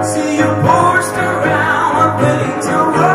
See you forced around, I'm willing to run.